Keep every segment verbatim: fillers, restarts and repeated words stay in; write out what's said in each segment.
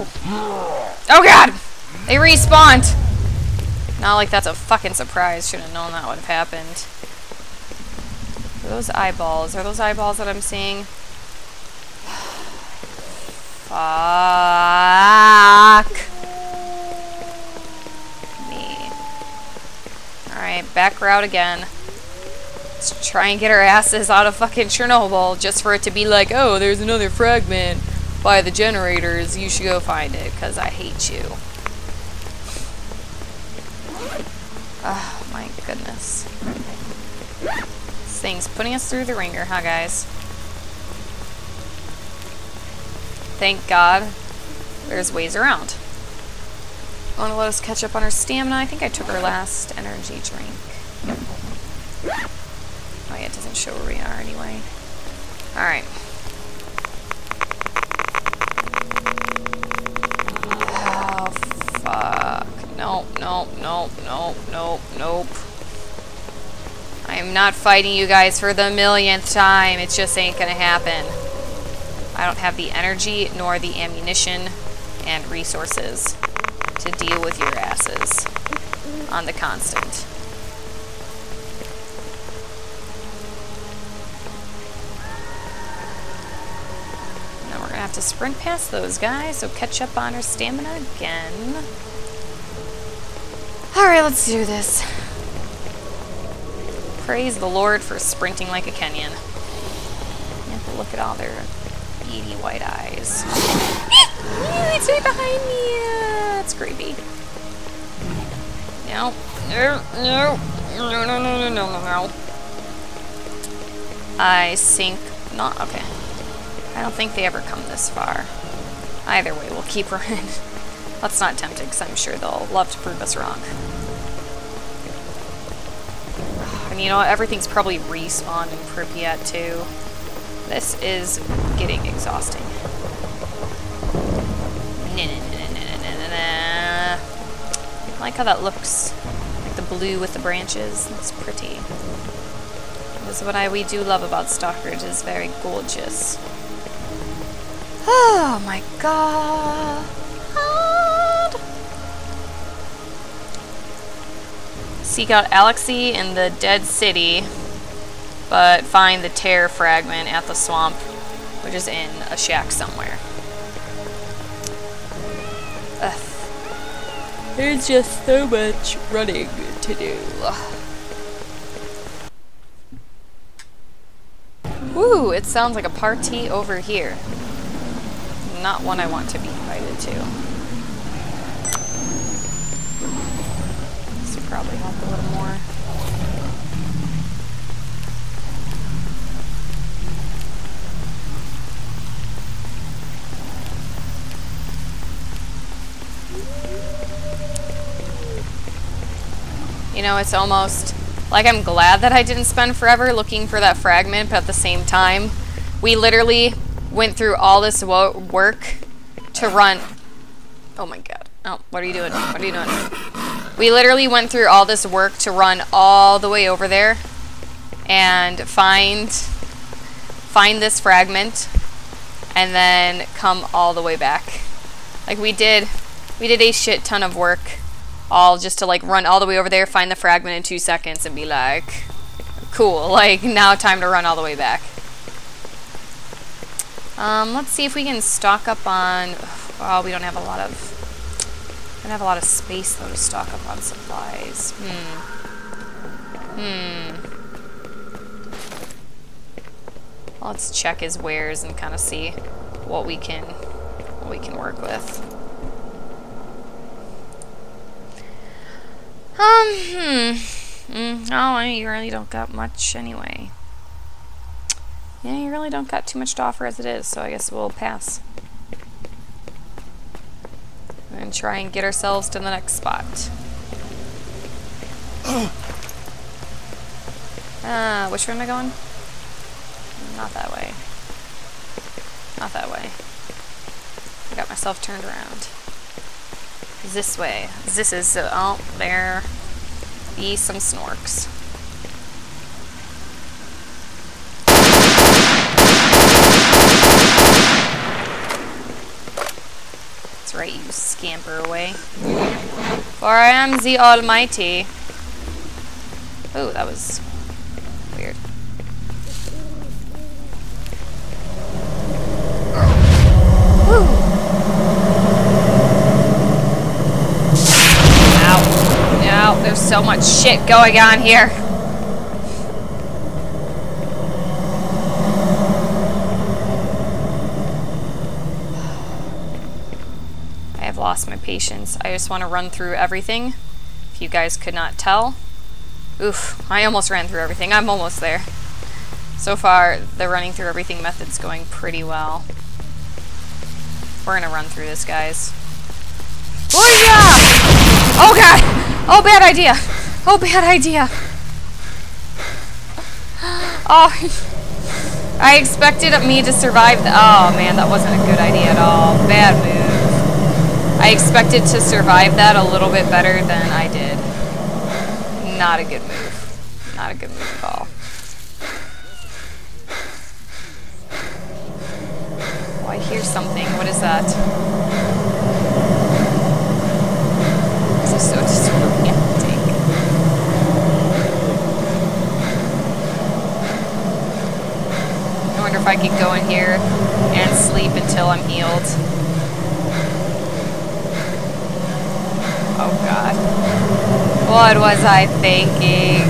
Oh god! They respawned! Not like that's a fucking surprise. Should have known that would have happened. Are those eyeballs? Are those eyeballs that I'm seeing? Fuck me. Alright, back route again. Let's try and get our asses out of fucking Chernobyl just for it to be like, oh, there's another fragment by the generators. You should go find it, because I hate you. Oh, my goodness. This thing's putting us through the ringer, huh, guys? Thank God there's ways around. Want to let us catch up on our stamina? I think I took our last energy drink. Oh yeah, it doesn't show where we are anyway. Alright. Oh, fuck. Nope, nope, nope, nope, nope, nope. I am not fighting you guys for the millionth time. It just ain't gonna happen. I don't have the energy, nor the ammunition, and resources to deal with your asses on the constant. Now we're gonna have to sprint past those guys, so catch up on our stamina again. Alright, let's do this. Praise the Lord for sprinting like a Kenyan. You have to look at all their beady white eyes. It's right behind me. Uh, it's creepy. No, no, no, no, no, no, no, no, no. I sink. Not okay. I don't think they ever come this far. Either way, we'll keep running. Let's not tempt it, because I'm sure they'll love to prove us wrong. And you know what? Everything's probably respawned in Pripyat too. This is getting exhausting. Nah, nah, nah, nah, nah, nah. I like how that looks. Like the blue with the branches. It's pretty. This is what I we do love about Stockridge. It's very gorgeous. Oh my god. Seek out Alexei in the Dead City, but find the tear fragment at the swamp, which is in a shack somewhere. Ugh. There's just so much running to do. Woo, it sounds like a party over here. Not one I want to be invited to. This would probably help a little more. You know, it's almost like I'm glad that I didn't spend forever looking for that fragment, but at the same time, we literally went through all this wo work to run. Oh my god. Oh, what are you doing? What are you doing? We literally went through all this work to run all the way over there and find find this fragment and then come all the way back. Like we did, we did a shit ton of work. All just to like run all the way over there, find the fragment in two seconds and be like, cool, like now time to run all the way back. Um, let's see if we can stock up on, oh, we don't have a lot of, we don't have a lot of space though to stock up on supplies. Hmm. Hmm. Well, let's check his wares and kind of see what we can, what we can work with. Um, hmm. Mm, oh, you really don't got much anyway. Yeah, you really don't got too much to offer as it is, so I guess we'll pass. And try and get ourselves to the next spot. uh, which way am I going? Not that way. Not that way. I got myself turned around. This way. This is, uh, oh, there be some snorks. That's right, you scamper away. For I am the Almighty. Oh, that was weird. Ow. Ow, there's so much shit going on here. Lost my patience. I just want to run through everything. If you guys could not tell. Oof, I almost ran through everything. I'm almost there. So far, the running through everything method's going pretty well. We're gonna run through this, guys. Oh yeah! Oh god! Oh, bad idea! Oh, bad idea! Oh, I expected me to survive the- oh man, that wasn't a good idea at all. Bad move. I expected to survive that a little bit better than I did. Not a good move. Not a good move at all. Oh, I hear something. What is that? This is so disorienting. I wonder if I could go in here and sleep until I'm healed. Oh god. What was I thinking?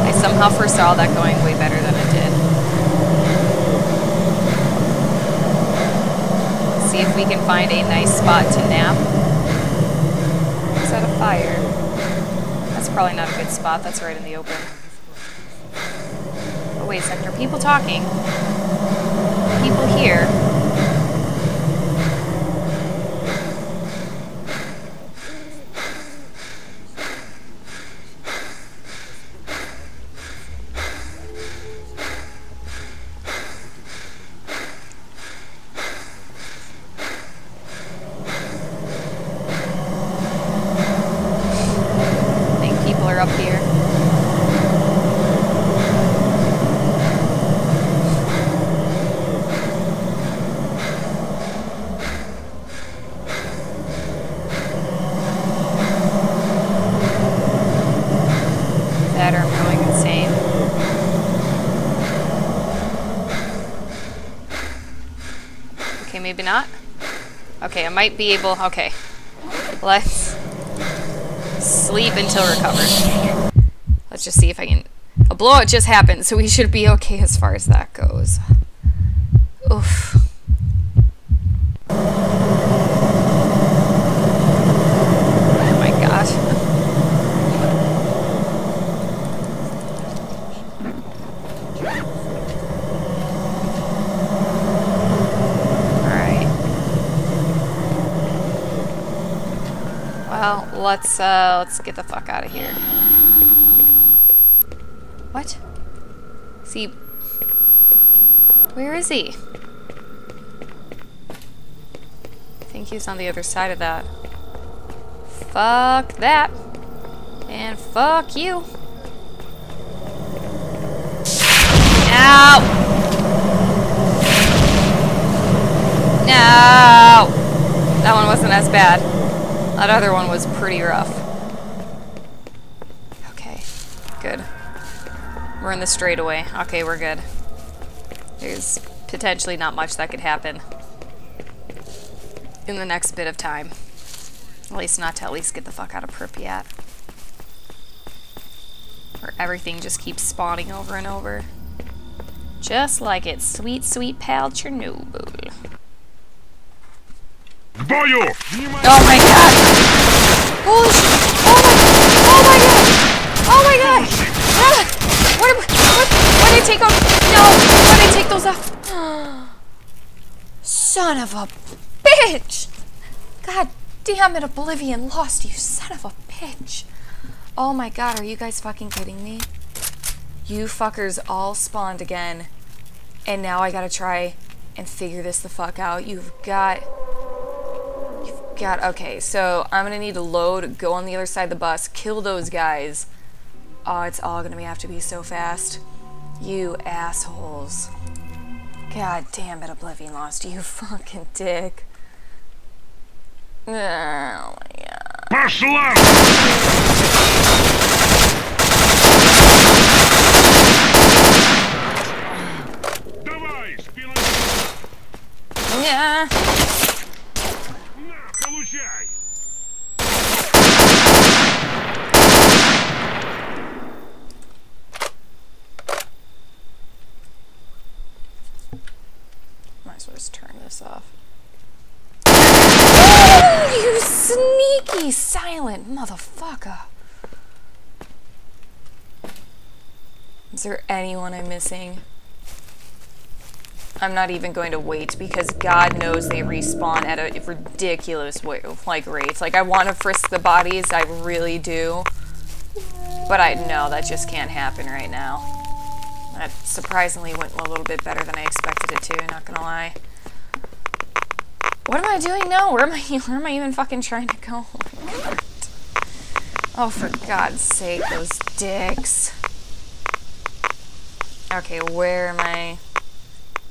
I somehow foresaw that going way better than it did. Let's see if we can find a nice spot to nap. Is that a fire? That's probably not a good spot. That's right in the open. Oh wait a second. Are people talking? People here. Maybe not. Okay, I might be able... Okay. Let's sleep until recovered. Let's just see if I can... A blowout just happened, so we should be okay as far as that goes. Oof. Oh my god. Well, let's uh, let's get the fuck out of here. What? Is he? Where is he? I think he's on the other side of that. Fuck that, and fuck you. No. No. That one wasn't as bad. That other one was pretty rough. Okay, good. We're in the straightaway. Okay, we're good. There's potentially not much that could happen in the next bit of time. At least not to at least get the fuck out of Pripyat. Where everything just keeps spawning over and over. Just like it's sweet, sweet pal Chernobyl. Oh my god! Holy shit! Oh my! Oh my god! Oh my god! Ah, what? What? Why did I take off? No! Why did I take those off? Son of a bitch! God damn it! Oblivion Lost, you son of a bitch! Oh my god! Are you guys fucking kidding me? You fuckers all spawned again, and now I gotta try and figure this the fuck out. You've got. God, okay, so I'm gonna need to load, go on the other side of the bus, kill those guys. Oh, it's all gonna have to be so fast. You assholes. God damn it, Oblivion Lost, you fucking dick. Oh my god. Marshal! Yeah. Might as well just turn this off. Oh, you sneaky, silent motherfucker! Is there anyone I'm missing? I'm not even going to wait because God knows they respawn at a ridiculous way, like rates. Like I want to frisk the bodies, I really do, but I know that just can't happen right now. That surprisingly went a little bit better than I expected it to. Not gonna lie. What am I doing now? Where am I? Where am I even fucking trying to go? Oh, for God's sake, those dicks. Okay, where am I?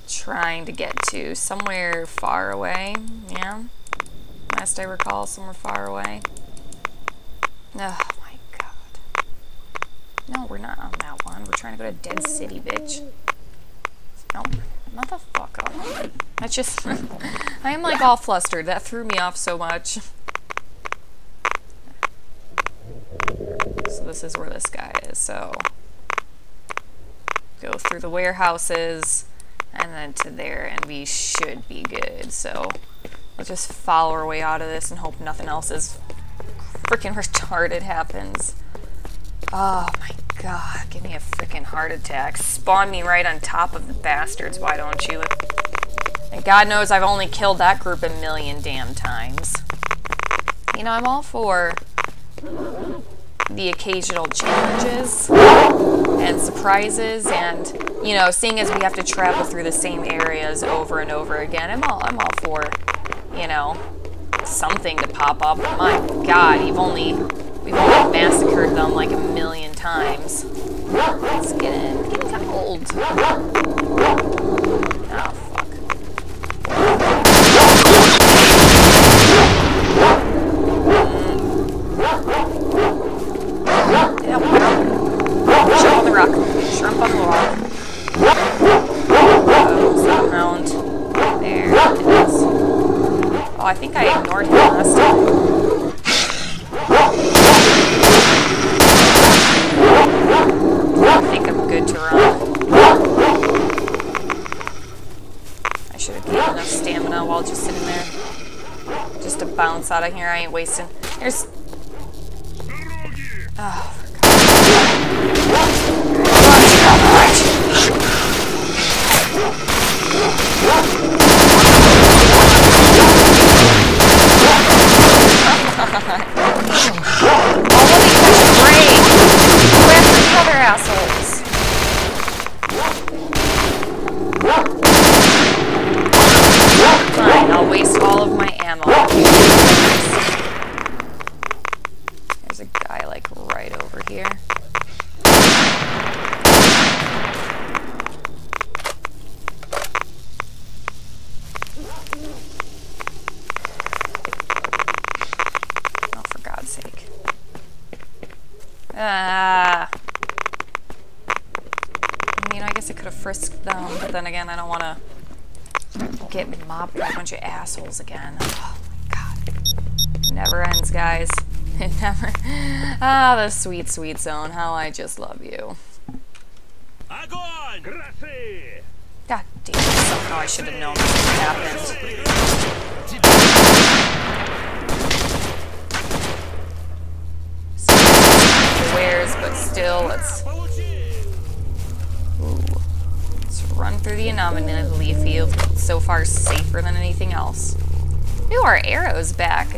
Trying to get to somewhere far away, yeah. Last I recall, somewhere far away. Oh my god. No, we're not on that one. We're trying to go to Dead City, bitch. No, motherfucker. That's just. I am like all flustered. That threw me off so much. So this is where this guy is. So go through the warehouses. And then to there, and we should be good. So we'll just follow our way out of this and hope nothing else is freaking retarded happens. Oh my god, give me a freaking heart attack. Spawn me right on top of the bastards, why don't you? And God knows I've only killed that group a million damn times. You know, I'm all for the occasional challenges and surprises, and you know, seeing as we have to travel through the same areas over and over again, I'm all I'm all for, you know, something to pop up. My god, you've only we've only massacred them like a million times. It's getting getting kind of old. Oh fuck. Shrimp on the rock. Goes around. There it is. Oh, I think I ignored him last time. I think I'm good to run. I should have gained enough stamina while just sitting there. Just to bounce out of here, I ain't wasting. There's. Oh, for God's sake. Again, I don't want to get mobbed by a bunch of assholes again. Oh my god. It never ends, guys. It never. Ah, the sweet, sweet zone. How I just love you. God damn it. Somehow I should have known this would happen. Wares, but still, let's. Run through the anomaly field. So far, safer than anything else. Ooh, our arrow's back.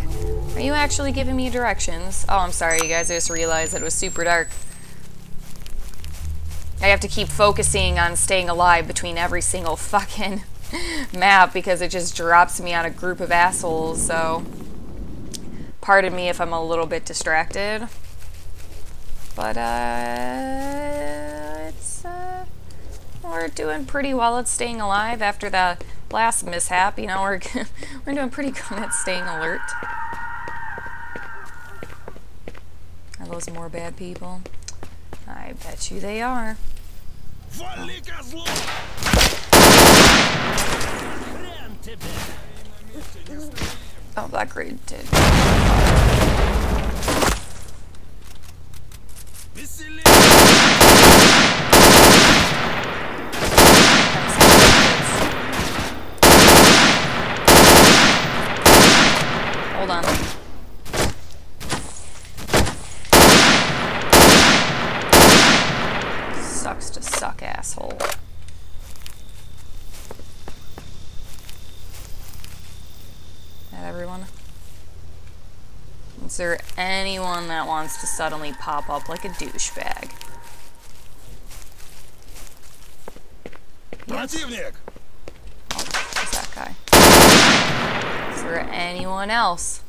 Are you actually giving me directions? Oh, I'm sorry, you guys. I just realized that it was super dark. I have to keep focusing on staying alive between every single fucking map because it just drops me on a group of assholes, so pardon me if I'm a little bit distracted. But, uh... it's, uh... We're doing pretty well at staying alive after that last mishap. You know, we're we're doing pretty good at staying alert. Are those more bad people? I bet you they are. Oh, that grade did. Hold on. Sucks to suck, asshole. Everyone? Is there anyone that wants to suddenly pop up like a douchebag? Yes. Oh, it's that guy. Is there anyone else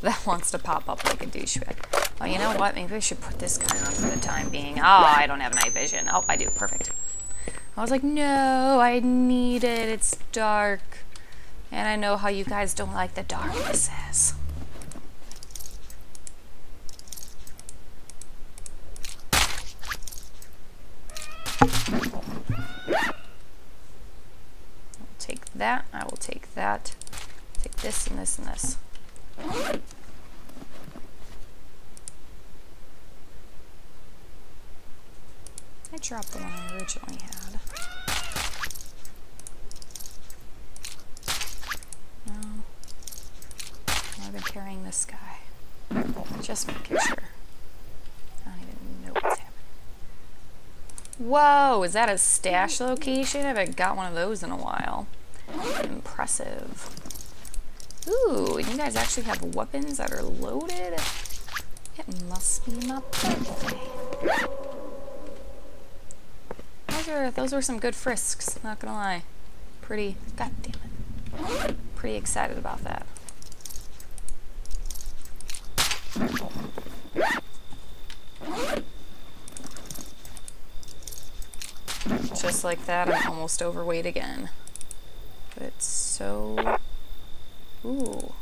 that wants to pop up like a douchebag? Oh, you know what? Maybe I should put this guy on for the time being. Oh, I don't have night vision. Oh, I do. Perfect. I was like, no, I need it. It's dark. And I know how you guys don't like the darknesses. I'll take that, I will take that. Take this and this and this. I dropped the one I originally had. I've been carrying this guy. Just making sure. I don't even know what's happening. Whoa, is that a stash location? I haven't got one of those in a while. Impressive. Ooh, and you guys actually have weapons that are loaded? It must be my birthday. Those are, those were some good frisks, not gonna lie. Pretty, god damn it. Pretty excited about that. Just like that, I'm almost overweight again. But it's so... Ooh.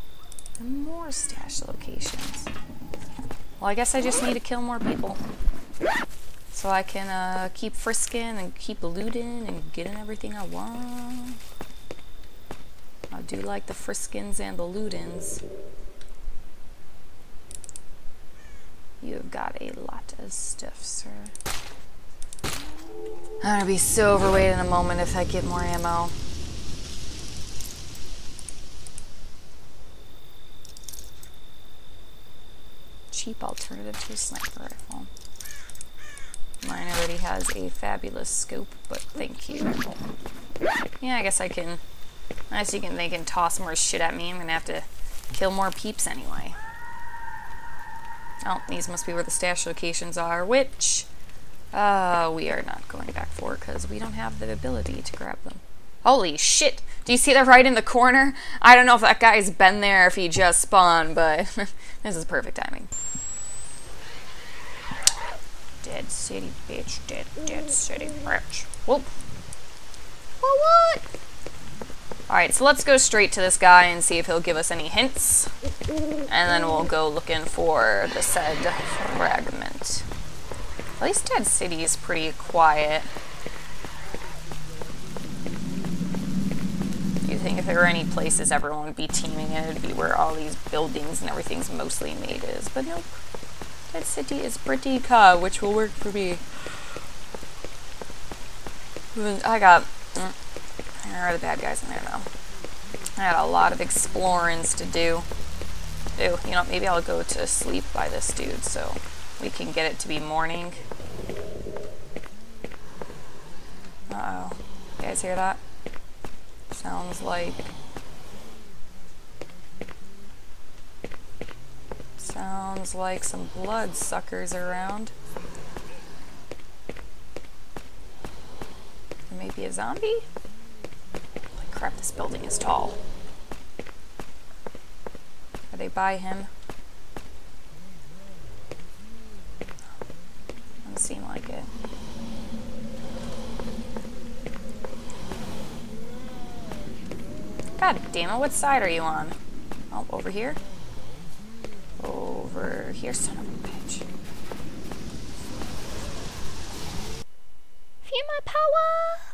More stash locations. Well, I guess I just need to kill more people. So I can uh, keep frisking and keep looting and getting everything I want. I do like the friskins and the lootins. You have got a lot of stuff, sir. I'm gonna be so overweight in a moment if I get more ammo. Cheap alternative to a sniper rifle. Mine already has a fabulous scope, but thank you. Yeah, I guess I can. I guess you can. They can toss more shit at me. I'm gonna have to kill more peeps anyway. Oh, these must be where the stash locations are, which uh, we are not going back for because we don't have the ability to grab them. Holy shit! Do you see that right in the corner? I don't know if that guy's been there, if he just spawned, but this is perfect timing. Dead City, bitch. Dead, dead city, bitch. Whoop. Well, what? Alright, so let's go straight to this guy and see if he'll give us any hints. And then we'll go looking for the said fragment. At least Dead City is pretty quiet. Do you think if there were any places everyone would be teaming in, it'd be where all these buildings and everything's mostly made is? But nope. Dead City is pretty calm, which will work for me. I got... There are the bad guys in there now. I had a lot of explorings to do. Ew, you know, maybe I'll go to sleep by this dude so we can get it to be morning. Uh-oh. You guys hear that? Sounds like... Sounds like some bloodsuckers around. Maybe a zombie? Crap, this building is tall. Are they by him? Doesn't seem like it. God damn it, what side are you on? Oh, over here? Over here, son of a bitch. Fema power!